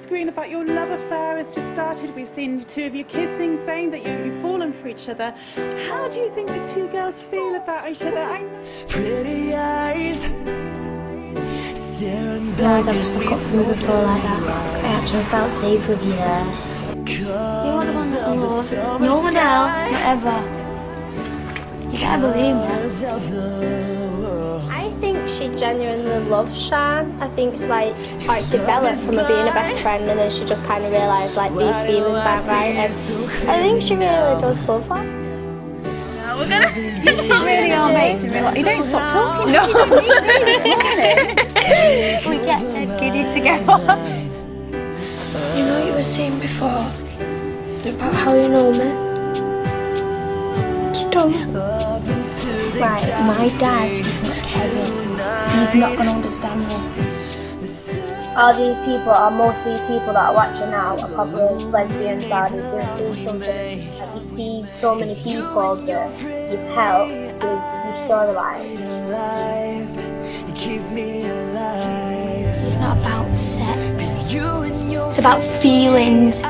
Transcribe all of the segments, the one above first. screen about your love affair has just started. We've seen the two of you kissing, saying that you've fallen for each other. How do you think the two girls feel about each other? Pretty eyes. Guys, I must have got through the floor like that. I actually felt safe with you there. You're the one that I love. No one else, forever. You gotta believe me. I think she genuinely loves Sian. I think it's like, oh, it's developed from her being a best friend, and then she just kind of realised like these feelings aren't right. And I think she really does love her. We're gonna. You really are amazing. You don't stop talking. No. You didn't need me this morning. We get dead giddy together. You know what you were saying before about how you know me? You don't. Right, my dad is not Kevin. He's not gonna understand this. All these people, or most of these people that are watching now, are probably lesbians, baddies, who do something. Like, you see so many people that you've helped with your storyline. It's not about sex. It's about feelings.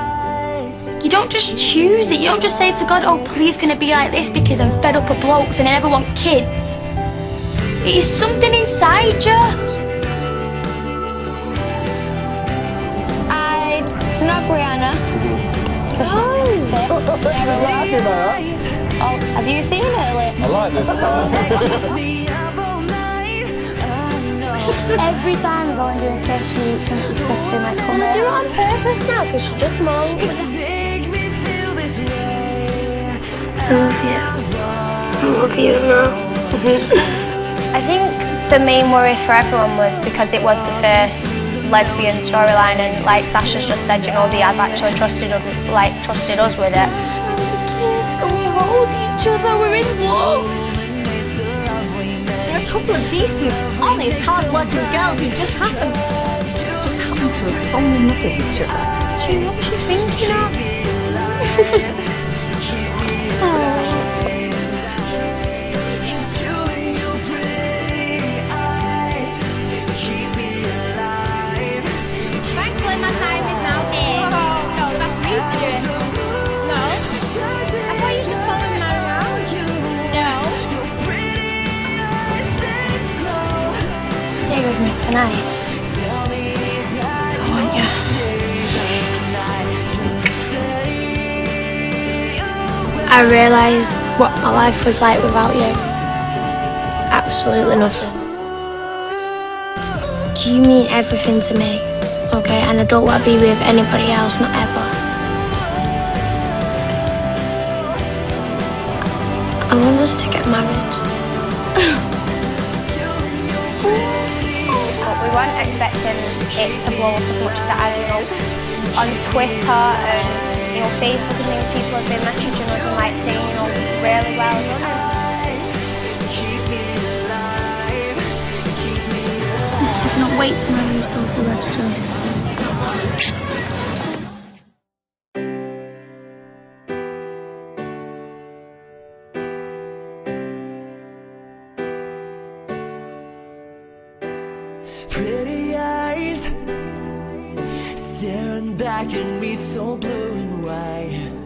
You don't just choose it. You don't just say to God, oh, please, can it be like this because I'm fed up with blokes and I never want kids. It is something inside you. Snug Rihanna, because she's sick. Never allowed to though. Oh, have you seen her lips? I like this part. Every time we go and do a kiss, she eats something disgusting like hummus. You're on purpose now, because she just won't. I love you. I love you now. I think the main worry for everyone was because it was the first lesbian storyline, and like Sasha's just said, you know, they have actually trusted us with it. We kiss and we hold each other, we're in love. There are a couple of decent, honest, hard-working girls who just happen to have fallen in love with each other. Do you know what she's thinking of? Oh. With me tonight. I want you. I realised what my life was like without you. Absolutely nothing. You mean everything to me, okay? And I don't want to be with anybody else, not ever. I want us to get married. We weren't expecting it to blow up as much as it has, you know, on Twitter and, you know, Facebook and things. People have been messaging us and like saying, you know, really well done. I cannot wait to marry you, Sophie Webster. Pretty eyes staring back at me, so blue and white.